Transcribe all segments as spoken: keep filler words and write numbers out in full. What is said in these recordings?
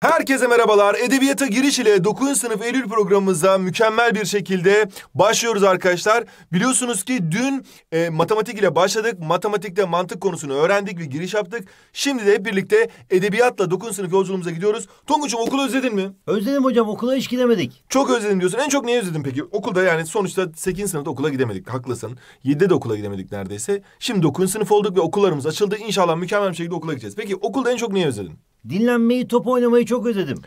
Herkese merhabalar. Edebiyata giriş ile dokuzuncu sınıf Eylül programımıza mükemmel bir şekilde başlıyoruz arkadaşlar. Biliyorsunuz ki dün e, matematik ile başladık. Matematikte mantık konusunu öğrendik ve giriş yaptık. Şimdi de hep birlikte edebiyatla dokuzuncu sınıf yolculuğumuza gidiyoruz. Tonguç'um, okulu özledin mi? Özledim hocam, okula hiç gidemedik. Çok özledim diyorsun. En çok neyi özledin peki? Okulda yani sonuçta sekizinci sınıfta okula gidemedik. Haklısın. yedide de okula gidemedik neredeyse. Şimdi dokuzuncu sınıf olduk ve okullarımız açıldı. İnşallah mükemmel bir şekilde okula gideceğiz. Peki okulda en çok neyi özledin? Dinlenmeyi, top oynamayı çok özledim.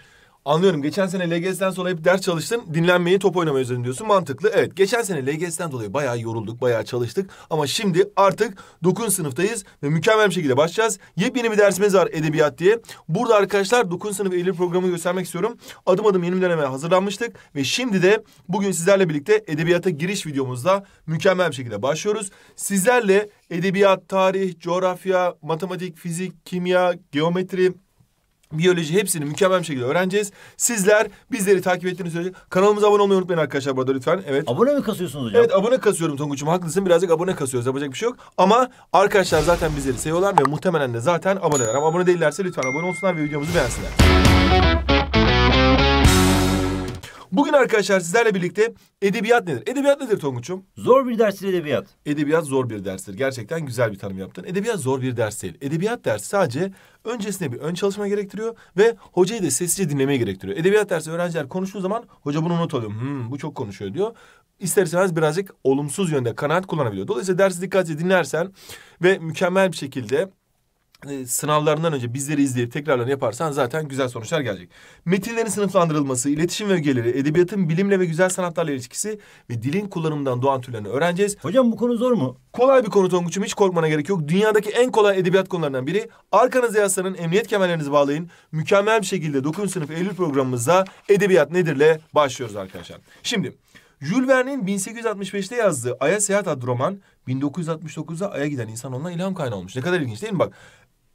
Anlıyorum. Geçen sene L G S'den sonra hep ders çalıştın. Dinlenmeyi, top oynamayı özledim diyorsun. Mantıklı. Evet. Geçen sene L G S'den dolayı bayağı yorulduk, bayağı çalıştık. Ama şimdi artık dokuzuncu sınıftayız ve mükemmel bir şekilde başlayacağız. Yepyeni bir dersimiz var, edebiyat diye. Burada arkadaşlar dokuzuncu sınıf Eylül programı göstermek istiyorum. Adım adım yeni bir döneme hazırlanmıştık. Ve şimdi de bugün sizlerle birlikte edebiyata giriş videomuzda mükemmel bir şekilde başlıyoruz. Sizlerle edebiyat, tarih, coğrafya, matematik, fizik, kimya, geometri, biyoloji hepsini mükemmel bir şekilde öğreneceğiz. Sizler bizleri takip ettiğiniz sürece kanalımıza abone olmayı unutmayın arkadaşlar burada lütfen. Evet. Abone mi kasıyorsunuz hocam? Evet, abone kasıyorum Tonguç'um, haklısın, birazcık abone kasıyoruz, yapacak bir şey yok. Ama arkadaşlar zaten bizleri seviyorlar ve muhtemelen de zaten aboneler. Ama abone değillerse lütfen abone olsunlar ve videomuzu beğensinler. Bugün arkadaşlar sizlerle birlikte edebiyat nedir? Edebiyat nedir Tonguç'um? Zor bir derstir edebiyat. Edebiyat zor bir derstir. Gerçekten güzel bir tanım yaptın. Edebiyat zor bir ders değil. Edebiyat dersi sadece öncesinde bir ön çalışma gerektiriyor ve hocayı da sessizce dinlemeye gerektiriyor. Edebiyat dersi öğrenciler konuştuğu zaman hoca bunu not alıyor. Hmm, bu çok konuşuyor diyor. İster istemez birazcık olumsuz yönde kanaat kullanabiliyor. Dolayısıyla dersi dikkatlice dinlersen ve mükemmel bir şekilde sınavlarından önce bizleri izleyip tekrarlarını yaparsan zaten güzel sonuçlar gelecek. Metinlerin sınıflandırılması, iletişim ögeleri, edebiyatın bilimle ve güzel sanatlarla ilişkisi ve dilin kullanımından doğan türlerini öğreneceğiz. Hocam bu konu zor mu? Kolay bir konu Tonguç'um, hiç korkmana gerek yok. Dünyadaki en kolay edebiyat konularından biri. Arkanıza yaslanın, emniyet kemerlerinizi bağlayın. Mükemmel bir şekilde dokuzuncu sınıf Eylül programımızda edebiyat nedirle başlıyoruz arkadaşlar. Şimdi Jules Verne'in bin sekiz yüz altmış beş'te yazdığı Ay'a Seyahat adlı roman bin dokuz yüz altmış dokuz'da Ay'a giden insan ondan ilham kaynağı olmuş. Ne kadar ilginç değil mi bak?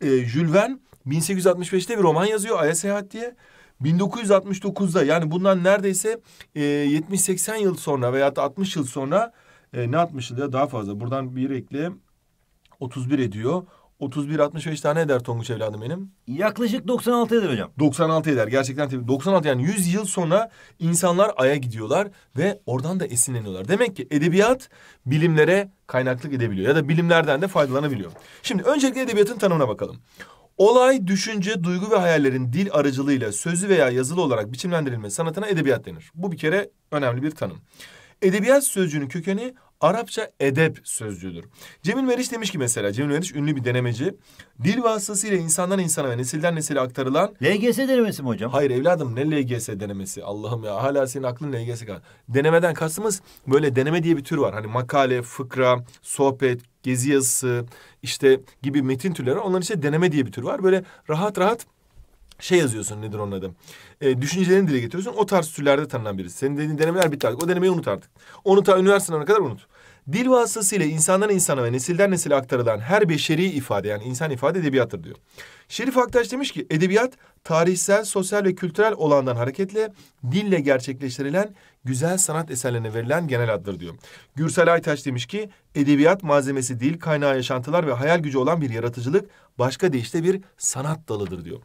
E, Jules Verne bin sekiz yüz altmış beş'te bir roman yazıyor, Ay'a Seyahat diye. bin dokuz yüz altmış dokuz'da yani bundan neredeyse e, yetmiş seksen yıl sonra veya da altmış yıl sonra e, ne altmış yıl ya daha fazla. Buradan bir ekle otuz bir ediyor. otuz bir altmış beş tane eder Tonguç evladım benim. Yaklaşık doksan altı eder hocam. doksan altı eder gerçekten tabii. doksan altı yani yüz yıl sonra insanlar Ay'a gidiyorlar ve oradan da esinleniyorlar. Demek ki edebiyat bilimlere kaynaklık edebiliyor ya da bilimlerden de faydalanabiliyor. Şimdi öncelikle edebiyatın tanımına bakalım. Olay, düşünce, duygu ve hayallerin dil aracılığıyla sözlü veya yazılı olarak biçimlendirilmesi sanatına edebiyat denir. Bu bir kere önemli bir tanım. Edebiyat sözcüğünün kökeni Arapça edep sözcüğüdür. Cemil Veriş demiş ki mesela, Cemil Veriş ünlü bir denemeci. Dil vasıtasıyla insandan insana ve nesilden nesile aktarılan... L G S denemesi mi hocam? Hayır evladım, ne L G S denemesi? Allah'ım ya, hala senin aklın L G S kadar. Denemeden kastımız böyle deneme diye bir tür var. Hani makale, fıkra, sohbet, gezi yazısı işte gibi metin türleri. Onların işte deneme diye bir tür var. Böyle rahat rahat şey yazıyorsun, nedir onun adı? E, düşüncelerini dile getiriyorsun. O tarz türlerde tanınan birisi. Senin dediğin denemeler bitti artık. O denemeyi unut artık. Onu ta üniversite sınavına kadar unut. Dil vasıtasıyla insandan insana ve nesilden nesile aktarılan her beşeri ifade, yani insan ifade edebiyattır diyor. Şerif Aktaş demiş ki edebiyat tarihsel, sosyal ve kültürel olandan hareketle dille gerçekleştirilen güzel sanat eserlerine verilen genel addır diyor. Gürsel Aytaç demiş ki edebiyat malzemesi dil, kaynağı yaşantılar ve hayal gücü olan bir yaratıcılık, başka deyişle bir sanat dalıdır diyor.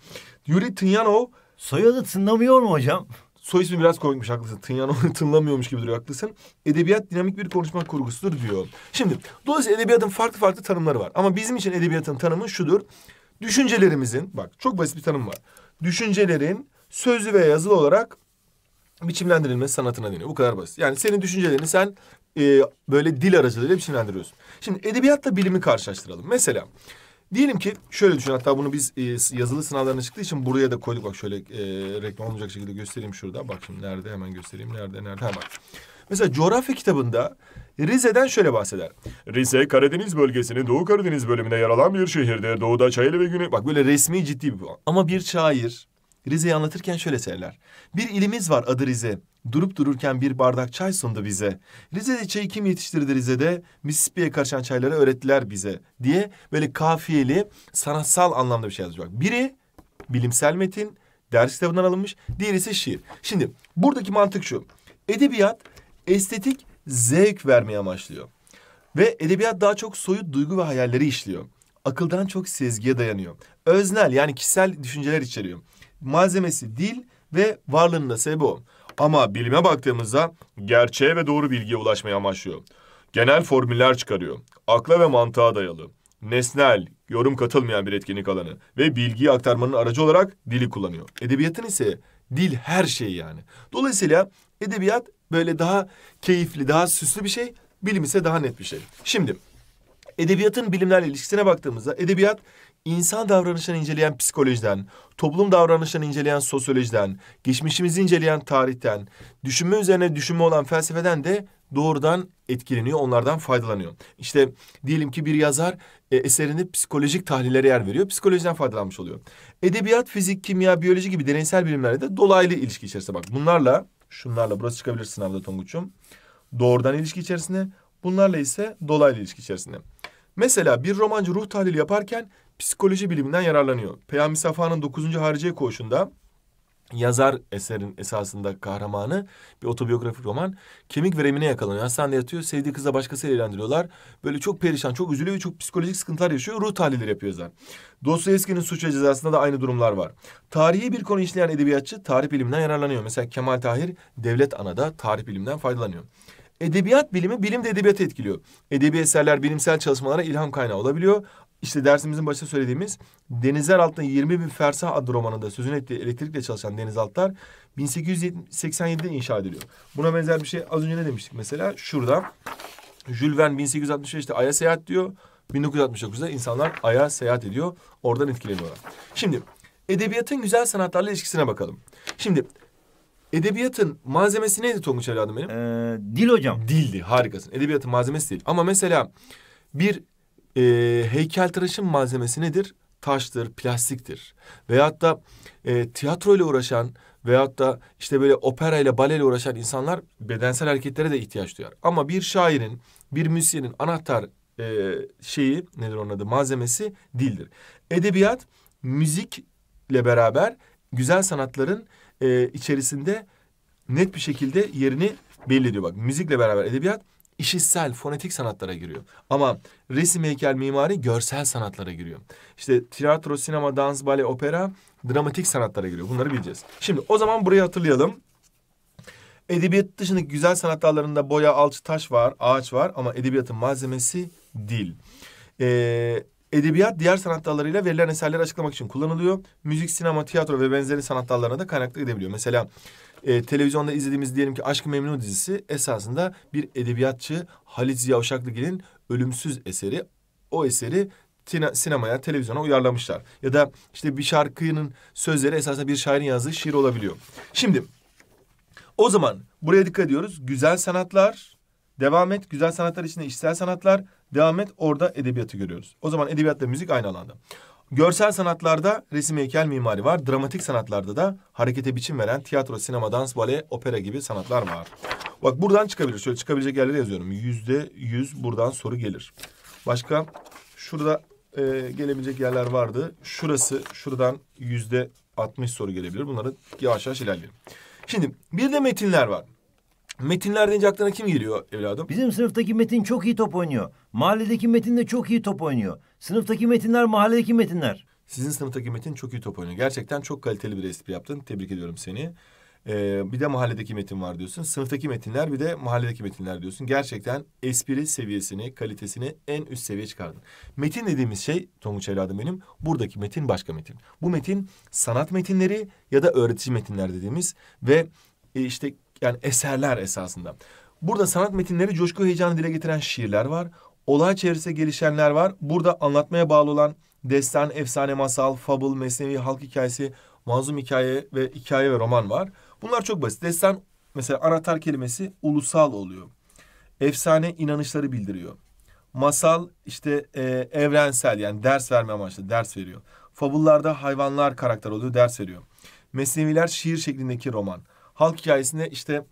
Yuri Tınyanov, soyadı tınlamıyor mu hocam? Soy ismi biraz komikmiş, haklısın. Tınyanov tınlamıyormuş gibi duruyor, haklısın. Edebiyat dinamik bir konuşma kurgusudur diyor. Şimdi dolayısıyla edebiyatın farklı farklı tanımları var. Ama bizim için edebiyatın tanımı şudur. Düşüncelerimizin, bak çok basit bir tanım var. Düşüncelerin sözlü ve yazılı olarak biçimlendirilmesi sanatına deniyor. Bu kadar basit. Yani senin düşüncelerini sen e, böyle dil aracılığıyla biçimlendiriyorsun. Şimdi edebiyatla bilimi karşılaştıralım. Mesela diyelim ki şöyle düşün, hatta bunu biz e, yazılı sınavlarına çıktığı için buraya da koyduk. Bak şöyle e, reklam olmayacak şekilde göstereyim şurada. Bak şimdi nerede, hemen göstereyim. Nerede, nerede, ha bak. Mesela coğrafya kitabında Rize'den şöyle bahseder. Rize, Karadeniz bölgesinin Doğu Karadeniz bölümünde yer alan bir şehirdir. Doğuda Çayeli ve Güney... Bak böyle resmi, ciddi bir... Ama bir şair Rize'yi anlatırken şöyle söyler. Bir ilimiz var adı Rize. Durup dururken bir bardak çay sundu bize. Rize'de çayı kim yetiştirdi Rize'de? Mississippi'ye karışan çayları öğrettiler bize diye böyle kafiyeli, sanatsal anlamda bir şey yazıyor. Bak, biri bilimsel metin, ders kitabından alınmış. Diğeri ise şiir. Şimdi buradaki mantık şu. Edebiyat estetik zevk vermeye amaçlıyor. Ve edebiyat daha çok soyut duygu ve hayalleri işliyor. Akıldan çok sezgiye dayanıyor. Öznel yani kişisel düşünceler içeriyor. malzemesi dil ve varlığının da sebebi o. Ama bilime baktığımızda gerçeğe ve doğru bilgiye ulaşmayı amaçlıyor. Genel formüller çıkarıyor. Akla ve mantığa dayalı, nesnel, yorum katılmayan bir etkinlik alanı ve bilgiyi aktarmanın aracı olarak dili kullanıyor. Edebiyatın ise dil her şey yani. Dolayısıyla edebiyat böyle daha keyifli, daha süslü bir şey, bilim ise daha net bir şey. Şimdi edebiyatın bilimlerle ilişkisine baktığımızda edebiyat insan davranışını inceleyen psikolojiden, toplum davranışını inceleyen sosyolojiden, geçmişimizi inceleyen tarihten, düşünme üzerine düşünme olan felsefeden de doğrudan etkileniyor, onlardan faydalanıyor. İşte diyelim ki bir yazar e, eserinde psikolojik tahlillere yer veriyor, psikolojiden faydalanmış oluyor. Edebiyat, fizik, kimya, biyoloji gibi deneysel bilimlerde de dolaylı ilişki içerisinde. Bak bunlarla, şunlarla, burası çıkabilir sınavda Tonguç'um, doğrudan ilişki içerisinde, bunlarla ise dolaylı ilişki içerisinde. Mesela bir romancı ruh tahlili yaparken psikoloji biliminden yararlanıyor. Peyami Safa'nın dokuzuncu Hariciye Koğuşu'nda yazar eserin esasında kahramanı bir otobiyografik roman kemik veremine yakalanıyor. Hastanede yatıyor, sevdiği kızla başkasıyla evlendiriyorlar. Böyle çok perişan, çok üzülüyor ve çok psikolojik sıkıntılar yaşıyor. Ruh tahlilleri yapıyor yazar. Dostoyevski'nin Suç ve Cezası'nda da aynı durumlar var. Tarihi bir konu işleyen edebiyatçı tarih biliminden yararlanıyor. Mesela Kemal Tahir Devlet Ana'da tarih biliminden faydalanıyor. Edebiyat bilimi, bilim de edebiyatı etkiliyor. Edebi eserler bilimsel çalışmalara ilham kaynağı olabiliyor. İşte dersimizin başta söylediğimiz Denizler Altında yirmi bin Fersah adlı romanında sözünü ettiği elektrikle çalışan denizaltılar bin sekiz yüz seksen yedi'de inşa ediliyor. Buna benzer bir şey az önce ne demiştik mesela? Şurada Jules Verne bin sekiz yüz altmış beş'te Ay'a seyahat diyor. bin dokuz yüz altmış dokuz'da insanlar Ay'a seyahat ediyor. Oradan etkileniyorlar. Şimdi edebiyatın güzel sanatlarla ilişkisine bakalım. Şimdi edebiyatın malzemesi neydi Tonguç evladım benim? Ee, dil hocam. Dildi, harikasın. Edebiyatın malzemesi değil. Ama mesela bir E, heykeltıraşın malzemesi nedir? Taştır, plastiktir. Veyahut da e, tiyatroyla uğraşan veyahut da işte böyle operayla, baleyle uğraşan insanlar bedensel hareketlere de ihtiyaç duyar. Ama bir şairin, bir müzisyenin anahtar e, şeyi, nedir onun adı, malzemesi dildir. Edebiyat, müzikle beraber güzel sanatların e, içerisinde net bir şekilde yerini belli ediyor. Bak, müzikle beraber edebiyat işitsel, fonetik sanatlara giriyor. Ama resim, heykel, mimari görsel sanatlara giriyor. İşte tiyatro, sinema, dans, bale, opera dramatik sanatlara giriyor. Bunları bileceğiz. Şimdi o zaman burayı hatırlayalım. Edebiyat dışındaki güzel sanat dallarında boya, alçı, taş var, ağaç var ama edebiyatın malzemesi dil. Ee, edebiyat diğer sanat dallarıyla verilen eserleri açıklamak için kullanılıyor. Müzik, sinema, tiyatro ve benzeri sanat dallarına da kaynaklık edebiliyor. Mesela Ee, televizyonda izlediğimiz diyelim ki Aşk-ı Memnu dizisi esasında bir edebiyatçı Halit Ziya Uşaklıgil'in ölümsüz eseri. O eseri sinemaya, televizyona uyarlamışlar. Ya da işte bir şarkının sözleri esasında bir şairin yazdığı şiir olabiliyor. Şimdi o zaman buraya dikkat ediyoruz. Güzel sanatlar, devam et. Güzel sanatlar içinde işsel sanatlar, devam et. Orada edebiyatı görüyoruz. O zaman edebiyatla müzik aynı alanda. Görsel sanatlarda resim, heykel, mimari var. Dramatik sanatlarda da harekete biçim veren tiyatro, sinema, dans, bale, opera gibi sanatlar var. Bak buradan çıkabilir. Şöyle çıkabilecek yerleri yazıyorum. Yüzde yüz buradan soru gelir. Başka şurada e, gelebilecek yerler vardı. Şurası, şuradan yüzde altmış soru gelebilir. Bunları yavaş yavaş ilerleyelim. Şimdi bir de metinler var. Metinler deyince aklına kim geliyor evladım? Bizim sınıftaki Metin çok iyi top oynuyor. Mahalledeki Metin de çok iyi top oynuyor. Sınıftaki metinler, mahalledeki metinler. Sizin sınıftaki Metin çok iyi top oynuyor. Gerçekten çok kaliteli bir espri yaptın. Tebrik ediyorum seni. Ee, bir de mahalledeki Metin var diyorsun. Sınıftaki metinler, bir de mahalledeki metinler diyorsun. Gerçekten espri seviyesini, kalitesini en üst seviyeye çıkardın. Metin dediğimiz şey Tonguç evladım benim. Buradaki metin başka metin. Bu metin sanat metinleri ya da öğretici metinler dediğimiz ve e, işte... Yani eserler esasında. Burada sanat metinleri coşku heyecanı dile getiren şiirler var. Olay çevresinde gelişenler var. Burada anlatmaya bağlı olan destan, efsane, masal, fable, mesnevi, halk hikayesi, manzum hikaye ve hikaye ve roman var. Bunlar çok basit. Destan mesela anahtar kelimesi ulusal oluyor. Efsane inanışları bildiriyor. Masal işte e, evrensel yani ders verme amaçlı ders veriyor. Fable'larda hayvanlar karakter oluyor, ders veriyor. Mesneviler şiir şeklindeki roman. Halk hikayesinde işte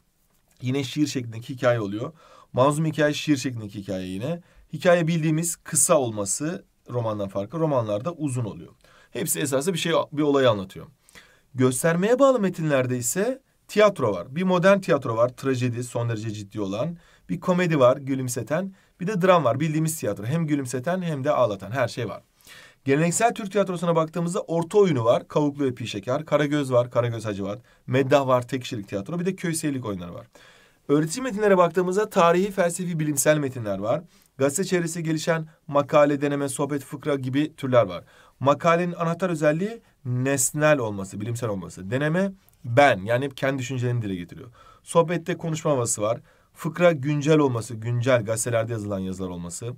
yine şiir şeklindeki hikaye oluyor. Manzum hikaye şiir şeklindeki hikaye yine. Hikaye bildiğimiz kısa olması romandan farklı. Romanlarda uzun oluyor. Hepsi esasında bir şey, bir olayı anlatıyor. Göstermeye bağlı metinlerde ise tiyatro var. Bir modern tiyatro var. Trajedi, son derece ciddi olan. Bir komedi var, gülümseten. Bir de dram var, bildiğimiz tiyatro. Hem gülümseten hem de ağlatan her şey var. Geleneksel Türk tiyatrosuna baktığımızda orta oyunu var. Kavuklu ve Pişeker, Karagöz var, Karagöz Hacı var, Meddah var, tek kişilik tiyatro, bir de köy seyirlik oyunları var. Öğretici metinlere baktığımızda tarihi, felsefi, bilimsel metinler var. Gazete çevresi gelişen makale, deneme, sohbet, fıkra gibi türler var. Makalenin anahtar özelliği nesnel olması, bilimsel olması. Deneme ben, yani hep kendi düşüncelerini dile getiriyor. Sohbette konuşma havası var. Fıkra güncel olması, güncel gazetelerde yazılan yazılar olması.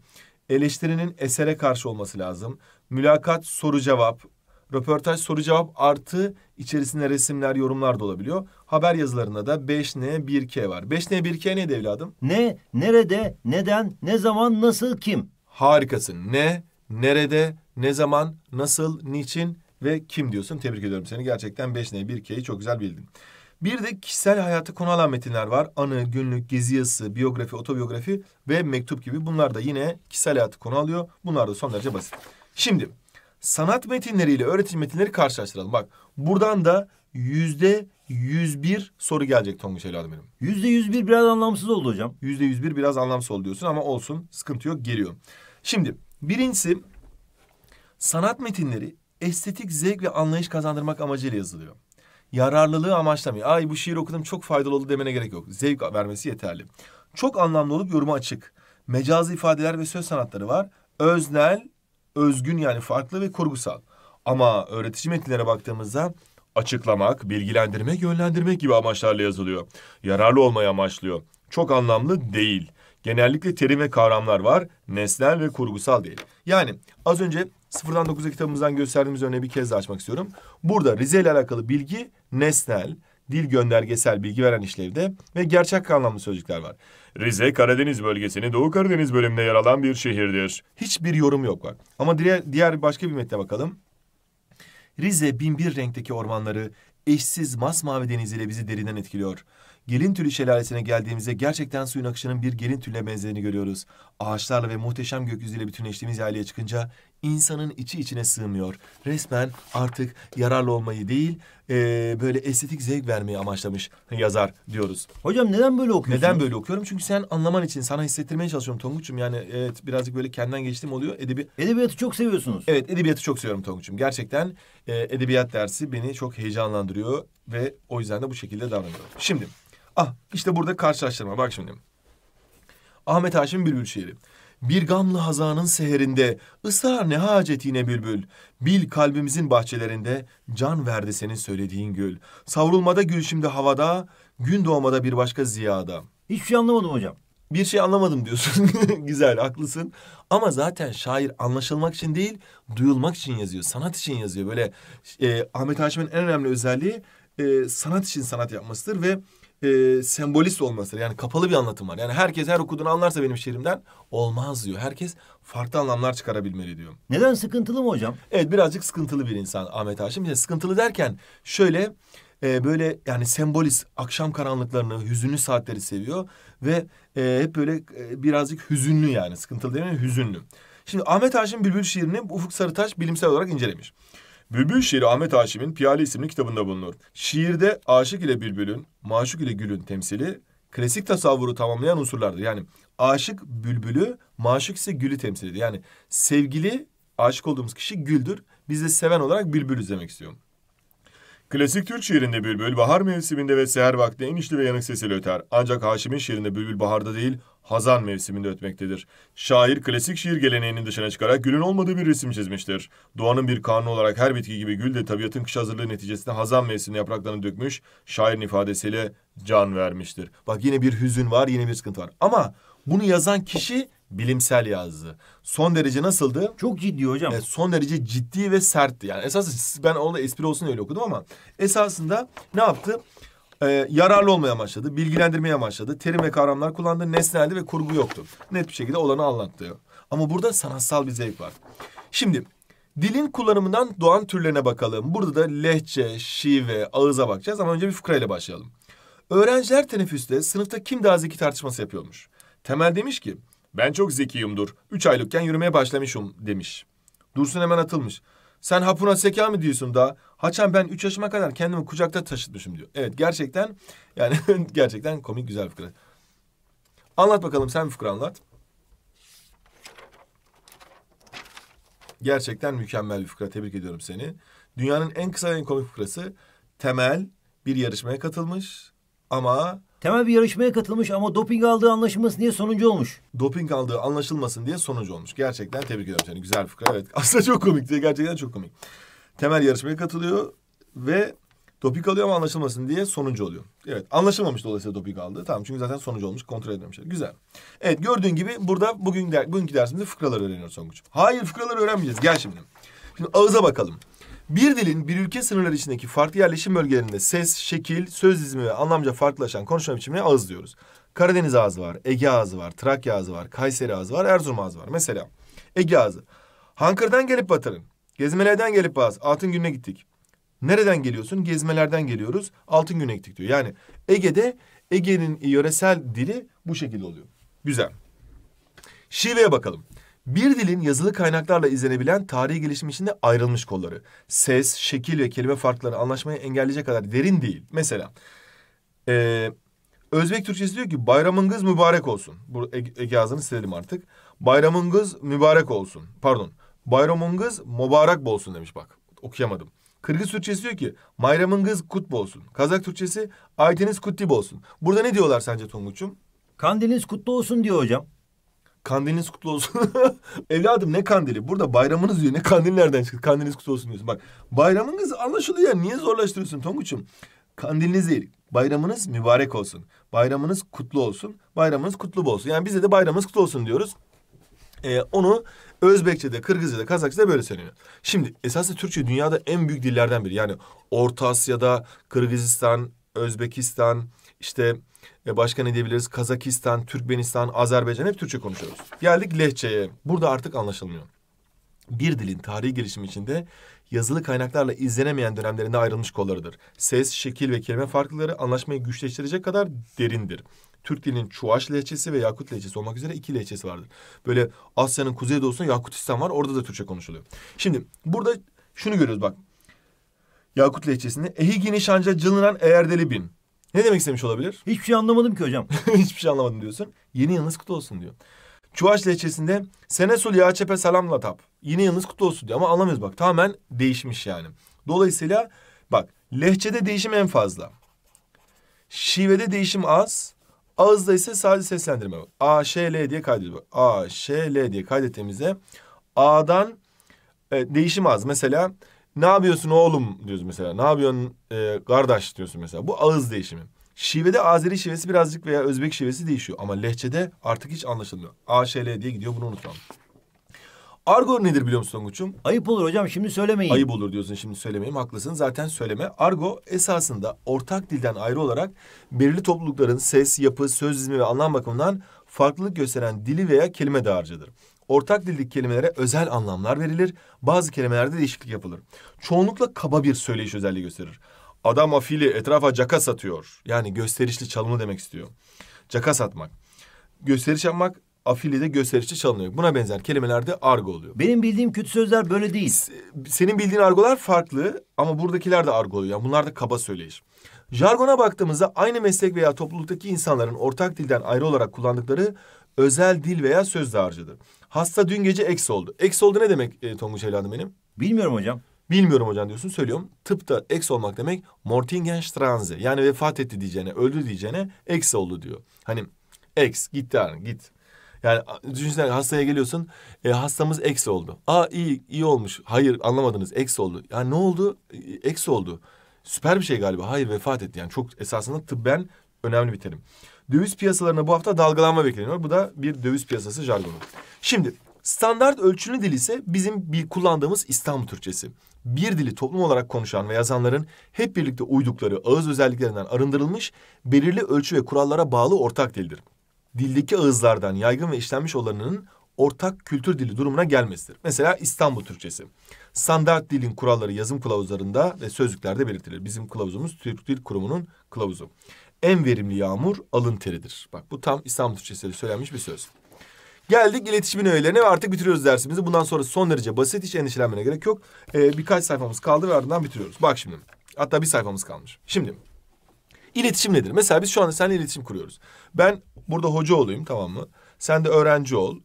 Eleştirinin esere karşı olması lazım. Mülakat soru cevap, röportaj soru cevap artı içerisinde resimler, yorumlar da olabiliyor. Haber yazılarında da beş N bir K var. beş N bir K neydi evladım? Ne, nerede, neden, ne zaman, nasıl, kim? Harikasın. Ne, nerede, ne zaman, nasıl, niçin ve kim diyorsun. Tebrik ediyorum seni. Gerçekten beş N bir K'yi çok güzel bildin. Bir de kişisel hayatı konu alan metinler var. Anı, günlük, gezi yazısı, biyografi, otobiyografi ve mektup gibi. Bunlar da yine kişisel hayatı konu alıyor. Bunlar da son derece basit. Şimdi sanat metinleriyle öğretim metinleri karşılaştıralım. Bak buradan da yüzde yüz bir soru gelecek Tonguç evladım benim. Yüzde yüz bir biraz anlamsız oldu hocam. Yüzde yüz bir biraz anlamsız oldu diyorsun ama olsun, sıkıntı yok, geliyor. Şimdi birincisi, sanat metinleri estetik zevk ve anlayış kazandırmak amacıyla yazılıyor. Yararlılığı amaçlamıyor. Ay bu şiir okudum çok faydalı oldu demene gerek yok. Zevk vermesi yeterli. Çok anlamlı olup yoruma açık. Mecazi ifadeler ve söz sanatları var. Öznel, özgün yani farklı ve kurgusal. Ama öğretici metinlere baktığımızda açıklamak, bilgilendirmek, yönlendirmek gibi amaçlarla yazılıyor. Yararlı olmayı amaçlıyor. Çok anlamlı değil. Genellikle terim ve kavramlar var. Nesnel ve kurgusal değil. Yani az önce sıfırdan dokuza kitabımızdan gösterdiğimiz örneği bir kez daha açmak istiyorum. Burada Rize ile alakalı bilgi nesnel, dil göndergesel bilgi veren işlevde ve gerçek anlamlı sözcükler var. Rize, Karadeniz bölgesini Doğu Karadeniz bölümünde yer alan bir şehirdir. Hiçbir yorum yok bak. Ama diğer, diğer başka bir metne bakalım. Rize bin bir renkteki ormanları eşsiz masmavi deniziyle bizi derinden etkiliyor. Gelin Tülü şelalesine geldiğimizde gerçekten suyun akışının bir gelin tülüne benzerini görüyoruz. Ağaçlarla ve muhteşem gökyüzüyle bütünleştiğimiz yaylaya çıkınca insanın içi içine sığmıyor. Resmen artık yararlı olmayı değil, e, böyle estetik zevk vermeyi amaçlamış yazar diyoruz. Hocam neden böyle okuyorsun? Neden böyle okuyorum? Çünkü sen anlaman için, sana hissettirmeye çalışıyorum Tonguç'um. Yani evet, birazcık böyle kendimden geçtiğim oluyor. Edebi... Edebiyatı çok seviyorsunuz. Evet, edebiyatı çok seviyorum Tonguç'um. Gerçekten e, edebiyat dersi beni çok heyecanlandırıyor ve o yüzden de bu şekilde davranıyorum. Şimdi... Ah işte burada karşılaştırma. Bak şimdi. Ahmet Haşim Bülbül şiiri. Bir gamlı hazanın seherinde ısrar ne hacet yine bülbül. Bil kalbimizin bahçelerinde can verdi senin söylediğin gül. Savrulmada gül şimdi havada, gün doğmada bir başka ziyada. Hiçbir şey anlamadım hocam. Bir şey anlamadım diyorsun. Güzel, haklısın. Ama zaten şair anlaşılmak için değil, duyulmak için yazıyor. Sanat için yazıyor. Böyle e, Ahmet Haşim'in en önemli özelliği e, sanat için sanat yapmasıdır ve E, sembolist olmasıdır. Yani kapalı bir anlatım var. Yani herkes her okuduğunu anlarsa benim şiirimden olmaz diyor. Herkes farklı anlamlar çıkarabilmeli diyor. Neden? Sıkıntılı mı hocam? Evet, birazcık sıkıntılı bir insan Ahmet Haşim. Yani sıkıntılı derken şöyle e, böyle yani sembolist, akşam karanlıklarını, hüzünlü saatleri seviyor ve e, hep böyle e, birazcık hüzünlü, yani sıkıntılı değil mi? Hüzünlü. Şimdi Ahmet Haşim Bülbül şiirini Ufuk Sarıtaş bilimsel olarak incelemiş. Bülbül şiiri Ahmet Haşim'in Piyale isimli kitabında bulunur. Şiirde aşık ile bülbülün, maşuk ile gülün temsili klasik tasavvuru tamamlayan unsurlardır. Yani aşık bülbülü, maşuk ise gülü temsil ediyor. Yani sevgili, aşık olduğumuz kişi güldür. Biz de seven olarak bülbülüz demek istiyorum. Klasik Türk şiirinde bülbül bahar mevsiminde ve seher vakti en içli ve yanık sesiyle öter. Ancak Haşim'in şiirinde bülbül baharda değil, hazan mevsiminde ötmektedir. Şair klasik şiir geleneğinin dışına çıkarak gülün olmadığı bir resim çizmiştir. Doğanın bir kanunu olarak her bitki gibi gül de tabiatın kış hazırlığı neticesinde hazan mevsiminde yapraklarını dökmüş, şairin ifadesiyle can vermiştir. Bak yine bir hüzün var, yine bir sıkıntı var. Ama bunu yazan kişi bilimsel yazdı. Son derece nasıldı? Çok ciddi hocam. Evet, son derece ciddi ve sertti. Yani esasında ben onu espri olsun öyle okudum ama esasında ne yaptı? Ee, yararlı olmaya amaçladı, bilgilendirmeye amaçladı, terim ve kavramlar kullandı, nesneldi ve kurgu yoktu. Net bir şekilde olanı anlattı. Ama burada sanatsal bir zevk var. Şimdi dilin kullanımından doğan türlerine bakalım. Burada da lehçe, şive, ağıza bakacağız ama önce bir fıkrayla başlayalım. Öğrenciler teneffüste sınıfta kim daha zeki tartışması yapıyormuş. Temel demiş ki ben çok zekiyimdir. Üç aylıkken yürümeye başlamışım demiş. Dursun hemen atılmış. Sen hapuna zeka mı diyorsun da? Haçan ben üç yaşıma kadar kendimi kucakta taşıtmışım diyor. Evet, gerçekten yani gerçekten komik, güzel bir fıkra. Anlat bakalım, sen bir fıkra anlat. Gerçekten mükemmel bir fıkra. Tebrik ediyorum seni. Dünyanın en kısa en komik fıkrası. Temel bir yarışmaya katılmış ama... Temel bir yarışmaya katılmış ama doping aldığı anlaşılmasın diye sonuncu olmuş. Doping aldığı anlaşılmasın diye sonuncu olmuş. Gerçekten tebrik ediyorum seni. Güzel fıkra. Evet. Aslında çok komikti. Gerçekten çok komik. Temel yarışmaya katılıyor ve doping alıyor ama anlaşılmasın diye sonuncu oluyor. Evet. Anlaşılmamış dolayısıyla doping aldı. Tamam. Çünkü zaten sonuncu olmuş. Kontrol edilmişler. Güzel. Evet. Gördüğün gibi burada bugün der, bugünkü dersimizde fıkraları öğreniyoruz Tonguç'um. Hayır, fıkraları öğrenmeyeceğiz. Gel şimdi. Şimdi ağıza bakalım. Bir dilin bir ülke sınırları içindeki farklı yerleşim bölgelerinde ses, şekil, söz dizimi ve anlamca farklılaşan konuşma biçimine ağız diyoruz. Karadeniz ağzı var, Ege ağzı var, Trakya ağzı var, Kayseri ağzı var, Erzurum ağzı var. Mesela Ege ağzı. Hankır'dan gelip batırın. Gezmelerden gelip baz. Altın gününe gittik. Nereden geliyorsun? Gezmelerden geliyoruz. Altın gününe gittik diyor. Yani Ege'de Ege'nin yöresel dili bu şekilde oluyor. Güzel. Şiveye bakalım. Bir dilin yazılı kaynaklarla izlenebilen tarihi gelişim içinde ayrılmış kolları. Ses, şekil ve kelime farkları anlaşmayı engelleyecek kadar derin değil. Mesela e, Özbek Türkçesi diyor ki bayramınız mübarek olsun. Bu Ege ağzını silelim artık. Bayramınız mübarek olsun. Pardon. Bayramınız mübarek olsun demiş bak. Okuyamadım. Kırgız Türkçesi diyor ki bayramınız kutlu olsun. Kazak Türkçesi aytiniz kutlu olsun. Burada ne diyorlar sence Tonguç'um? Kandiliniz kutlu olsun diyor hocam. Kandiliniz kutlu olsun. Evladım ne kandili? Burada bayramınız diyor. Ne kandil nereden çıktı? Kandiliniz kutlu olsun diyorsun. Bak bayramınız anlaşılıyor. Niye zorlaştırıyorsun Tonguç'um? Kandiliniz değil. Bayramınız mübarek olsun. Bayramınız kutlu olsun. Bayramınız kutlu olsun. Yani bize de bayramınız kutlu olsun diyoruz. Ee, onu Özbekçe'de, Kırgızca'da, Kazakça'da böyle söyleniyor. Şimdi esasında Türkçe dünyada en büyük dillerden biri. Yani Orta Asya'da Kırgızistan, Özbekistan, işte başka ne diyebiliriz? Kazakistan, Türkmenistan, Azerbaycan hep Türkçe konuşuyoruz. Geldik lehçeye. Burada artık anlaşılmıyor. Bir dilin tarihi gelişimi içinde yazılı kaynaklarla izlenemeyen dönemlerinde ayrılmış kollarıdır. Ses, şekil ve kelime farklılıkları anlaşmayı güçleştirecek kadar derindir. Türk dilinin Çuvaş lehçesi ve Yakut lehçesi olmak üzere iki lehçesi vardır. Böyle Asya'nın kuzeydoğusunda Yakutistan var. Orada da Türkçe konuşuluyor. Şimdi burada şunu görüyoruz bak. Yakut lehçesinde ehi ginişanca cılınan eğerdeli bin. Ne demek istemiş olabilir? Hiçbir şey anlamadım ki hocam. Hiçbir şey anlamadım diyorsun. Yeni yılınız kutlu olsun diyor. Çuvaş lehçesinde sene sul ya çepe salamla tap. Yeni yılınız kutlu olsun diyor. Ama anlamıyoruz bak. Tamamen değişmiş yani. Dolayısıyla bak lehçede değişim en fazla. Şivede değişim az. Ağızda ise sadece seslendirme var. A, Ş, L diye kaydediyoruz. A, Ş, L diye kaydettiğimizde A'dan e, değişim az. Mesela ne yapıyorsun oğlum diyoruz mesela. Ne yapıyorsun e, kardeş diyorsun mesela. Bu ağız değişimi. Şivede Azeri şivesi birazcık veya Özbek şivesi değişiyor. Ama lehçede artık hiç anlaşılmıyor. A, Ş, L diye gidiyor. Bunu unutmam. Argo nedir biliyor musun Tonguç'um? Ayıp olur hocam şimdi söylemeyin. Ayıp olur diyorsun şimdi söylemeyeyim. Haklısın zaten söyleme. Argo esasında ortak dilden ayrı olarak belirli toplulukların ses, yapı, söz dizimi ve anlam bakımından farklılık gösteren dili veya kelime dağarcığıdır. Ortak dillik kelimelere özel anlamlar verilir. Bazı kelimelerde değişiklik yapılır. Çoğunlukla kaba bir söyleyiş özelliği gösterir. Adam afili etrafa caka satıyor. Yani gösterişli çalımı demek istiyor. Caka satmak. Gösteriş yapmak. Afili de gösterişçi çalınıyor. Buna benzer kelimeler de argo oluyor. Benim bildiğim kötü sözler böyle değil. Senin bildiğin argolar farklı ama buradakiler de argo oluyor. Yani bunlar da kaba söyleyiş. Jargona baktığımızda aynı meslek veya topluluktaki insanların ortak dilden ayrı olarak kullandıkları özel dil veya söz dağarcığıdır. Hasta dün gece eks oldu. Eks oldu ne demek e, Tonguç evladım benim? Bilmiyorum hocam. Bilmiyorum hocam diyorsun söylüyorum. Tıpta eks olmak demek Mortingenstranze. Yani vefat etti diyeceğine, öldü diyeceğine eks oldu diyor. Hani eks gitti yani git. Yani düşünsene hastaya geliyorsun, e, hastamız eks oldu. Aa iyi, iyi olmuş. Hayır anlamadınız, eks oldu. Yani ne oldu? Eks oldu. Süper bir şey galiba. Hayır vefat etti. Yani çok esasında tıbben önemli bir terim. Döviz piyasalarına bu hafta dalgalanma bekleniyor. Bu da bir döviz piyasası jargonu. Şimdi standart ölçülü dil ise bizim bir kullandığımız İstanbul Türkçesi. Bir dili toplum olarak konuşan ve yazanların hep birlikte uydukları ağız özelliklerinden arındırılmış belirli ölçü ve kurallara bağlı ortak dildir. Dildeki ağızlardan yaygın ve işlenmiş olanının ortak kültür dili durumuna gelmesidir. Mesela İstanbul Türkçesi. Standart dilin kuralları yazım kılavuzlarında ve sözlüklerde belirtilir. Bizim kılavuzumuz Türk Dil Kurumu'nun kılavuzu. En verimli yağmur alın teridir. Bak bu tam İstanbul Türkçesi'yle söylenmiş bir söz. Geldik iletişimin öğelerine ve artık bitiriyoruz dersimizi. Bundan sonra son derece basit, hiç endişelenmene gerek yok. Ee, birkaç sayfamız kaldı ve ardından bitiriyoruz. Bak şimdi. Hatta bir sayfamız kalmış. Şimdi. İletişim nedir? Mesela biz şu anda seninle iletişim kuruyoruz. Ben burada hoca olayım, tamam mı? Sen de öğrenci ol.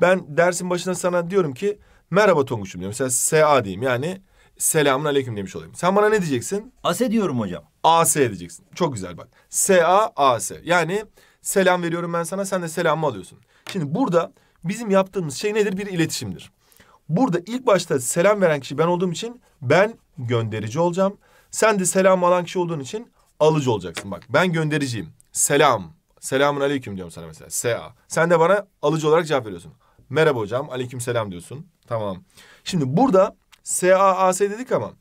Ben dersin başına sana diyorum ki merhaba Tonguç'um diyorum. Mesela S A diyeyim, yani selamun aleyküm demiş olayım. Sen bana ne diyeceksin? As diyorum hocam. A S diyeceksin. Çok güzel bak. S A A S. Yani selam veriyorum ben sana, sen de selamımı alıyorsun. Şimdi burada bizim yaptığımız şey nedir? Bir iletişimdir. Burada ilk başta selam veren kişi ben olduğum için ben gönderici olacağım. Sen de selam alan kişi olduğun için alıcı olacaksın. Bak ben göndericiyim. Selam. Selamun aleyküm diyorum sana mesela. S A. Sen de bana alıcı olarak cevap veriyorsun. Merhaba hocam. Aleyküm selam diyorsun. Tamam. Şimdi burada S A A S dedik ama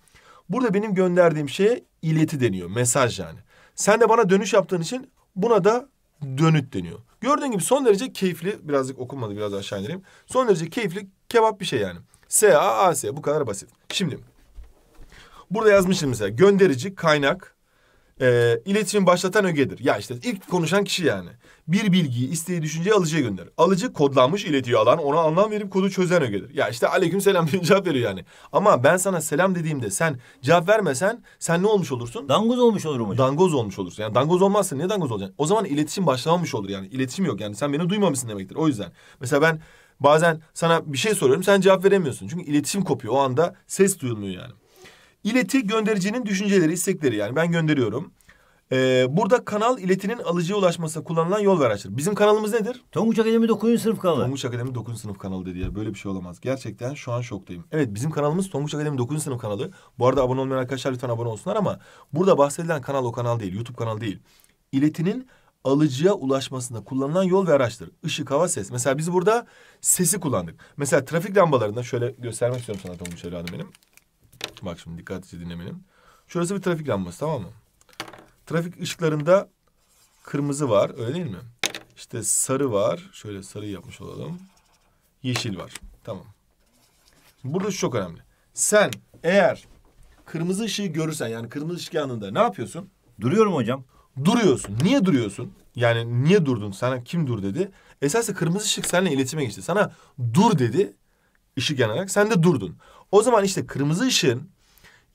burada benim gönderdiğim şeye ileti deniyor. Mesaj yani. Sen de bana dönüş yaptığın için buna da dönüt deniyor. Gördüğün gibi son derece keyifli. Birazcık okunmadı. Biraz aşağı indireyim. Son derece keyifli kebap bir şey yani. S A A S. Bu kadar basit. Şimdi burada yazmışım mesela. Gönderici, kaynak, e, iletişim başlatan ögedir. Ya işte ilk konuşan kişi yani. Bir bilgiyi, isteği, düşünceyi alıcıya gönderir. Alıcı kodlanmış iletiyi alan, ona anlam verip kodu çözen ögedir. Ya işte aleyküm selam diye cevap veriyor yani. Ama ben sana selam dediğimde sen cevap vermesen sen ne olmuş olursun? Dangoz olmuş olurum hocam. Dangoz olmuş olursun. Yani dangoz olmazsın. Niye dangoz olacaksın? O zaman iletişim başlamamış olur yani. İletişim yok yani. Sen beni duymamışsın demektir. O yüzden. Mesela ben bazen sana bir şey soruyorum. Sen cevap veremiyorsun. Çünkü iletişim kopuyor. O anda ses duyulmuyor yani. İleti göndericinin düşünceleri, istekleri yani ben gönderiyorum. Ee, burada kanal iletinin alıcıya ulaşmasına kullanılan yol ve araçtır. Bizim kanalımız nedir? Tonguç Akademi dokuzuncu sınıf kanalı. Tonguç Akademi dokuzuncu sınıf kanalı dedi ya. Böyle bir şey olamaz. Gerçekten şu an şoktayım. Evet bizim kanalımız Tonguç Akademi dokuzuncu sınıf kanalı. Bu arada abone olmayan arkadaşlar lütfen abone olsunlar ama burada bahsedilen kanal o kanal değil. YouTube kanalı değil. İletinin alıcıya ulaşmasında kullanılan yol ve araçtır. Işık, hava, ses. Mesela biz burada sesi kullandık. Mesela trafik lambalarında şöyle göstermek istiyorum sana Tonguç evladım benim. Bak şimdi dikkatlice dinlemenin. Şurası bir trafik lambası, tamam mı? Trafik ışıklarında kırmızı var, öyle değil mi? İşte sarı var. Şöyle sarıyı yapmış olalım. Yeşil var. Tamam. Şimdi burada şu çok önemli. Sen eğer kırmızı ışığı görürsen, yani kırmızı ışık yanında ne yapıyorsun? Duruyorum hocam. Duruyorsun. Niye duruyorsun? Yani niye durdun? Sana kim dur dedi? Esasında kırmızı ışık seninle iletişime geçti. Sana dur dedi. Işık yanarak sen de durdun. O zaman işte kırmızı ışığın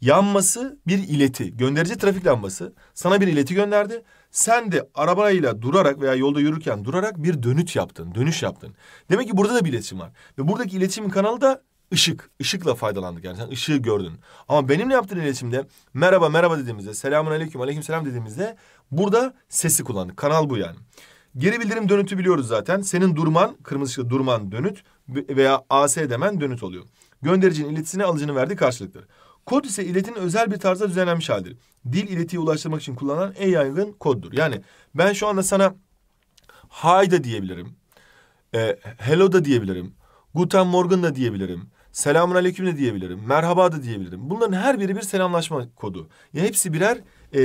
yanması bir ileti. Gönderici trafik lambası sana bir ileti gönderdi. Sen de arabayla durarak veya yolda yürürken durarak bir dönüt yaptın. Dönüş yaptın. Demek ki burada da bir iletişim var. Ve buradaki iletişimin kanalı da ışık. Işıkla faydalandık yani. Sen ışığı gördün. Ama benimle yaptığın iletişimde merhaba merhaba dediğimizde, selamun aleyküm aleyküm selam dediğimizde burada sesi kullandık. Kanal bu yani. Geri bildirim dönütü biliyoruz zaten. Senin durman, kırmızı ışıkla durman dönüt veya A S demen dönüt oluyor. Göndericinin iletisine alıcının verdiği karşılıktır. Kod ise iletinin özel bir tarzda düzenlenmiş halidir. Dil iletiye ulaştırmak için kullanılan en yaygın koddur. Yani ben şu anda sana hi da diyebilirim. E, hello da diyebilirim. Guten Morgen da diyebilirim. Selamun aleyküm de diyebilirim. Merhaba da diyebilirim. Bunların her biri bir selamlaşma kodu. Ya hepsi birer e,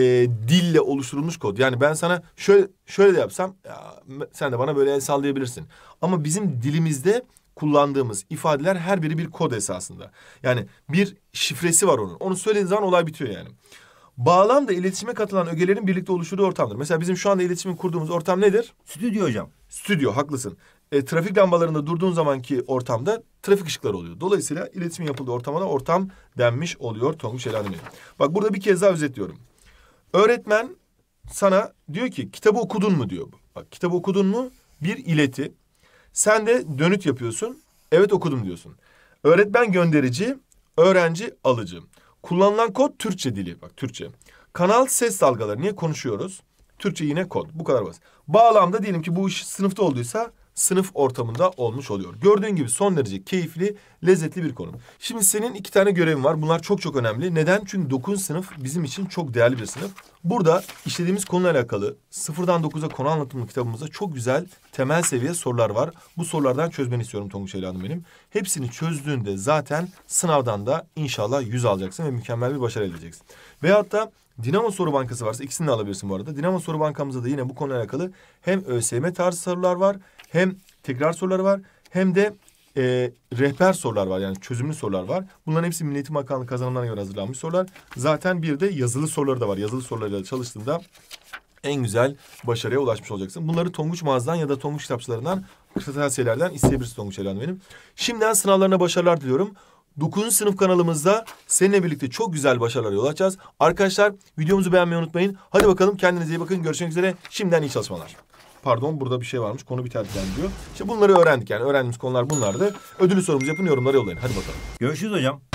dille oluşturulmuş kod. Yani ben sana şöyle şöyle de yapsam ya, sen de bana böyle el sallayabilirsin. Ama bizim dilimizde kullandığımız ifadeler her biri bir kod esasında. Yani bir şifresi var onun. Onu söylediğin zaman olay bitiyor yani. Bağlam da iletişime katılan ögelerin birlikte oluşturduğu ortamdır. Mesela bizim şu anda iletişimin kurduğumuz ortam nedir? Stüdyo hocam. Stüdyo, haklısın. E, trafik lambalarında durduğun zamanki ortamda trafik ışıkları oluyor. Dolayısıyla iletişim yapıldığı ortama da ortam denmiş oluyor Tonguç Elhan'ın. Bak burada bir kez daha özetliyorum. Öğretmen sana diyor ki kitabı okudun mu diyor. Bak kitabı okudun mu bir ileti. Sen de dönüt yapıyorsun. Evet okudum diyorsun. Öğretmen gönderici, öğrenci alıcı. Kullanılan kod Türkçe dili. Bak Türkçe. Kanal ses dalgaları. Niye konuşuyoruz? Türkçe yine kod. Bu kadar basit. Bağlamda diyelim ki bu iş sınıfta olduysa sınıf ortamında olmuş oluyor. Gördüğün gibi son derece keyifli, lezzetli bir konu. Şimdi senin iki tane görevin var. Bunlar çok çok önemli. Neden? Çünkü dokuzuncu sınıf bizim için çok değerli bir sınıf. Burada işlediğimiz konuyla alakalı sıfırdan dokuza konu anlatımlı kitabımızda çok güzel temel seviye sorular var. Bu sorulardan çözmeni istiyorum Tonguç Hanım benim. Hepsini çözdüğünde zaten sınavdan da inşallah yüz alacaksın ve mükemmel bir başarı elde edeceksin. Veyahut da Dinamo Soru Bankası varsa ikisini de alabilirsin bu arada. Dinamo Soru Bankamızda da yine bu konuyla alakalı hem ÖSYM tarzı sorular var, hem tekrar soruları var, hem de e, rehber sorular var. Yani çözümlü sorular var. Bunların hepsi Milli Eğitim Bakanlığı kazanımlarına göre hazırlanmış sorular. Zaten bir de yazılı soruları da var. Yazılı sorularıyla çalıştığında en güzel başarıya ulaşmış olacaksın. Bunları Tonguç Mağaz'dan ya da Tonguç kitapçılarından, kırtasiyyelerden isteyebilirsin Tonguç Elhan'ım benim. Şimdiden sınavlarına başarılar diliyorum. dokuzuncu sınıf kanalımızda seninle birlikte çok güzel başarılara yol açacağız. Arkadaşlar videomuzu beğenmeyi unutmayın. Hadi bakalım kendinize iyi bakın. Görüşmek üzere. Şimdiden iyi çalışmalar. pardon burada bir şey varmış, konu biterken diyor. İşte bunları öğrendik yani öğrendiğimiz konular bunlardı. Ödülü sorumuzu yapın, yorumlara yollayın. Hadi bakalım. Görüşürüz hocam.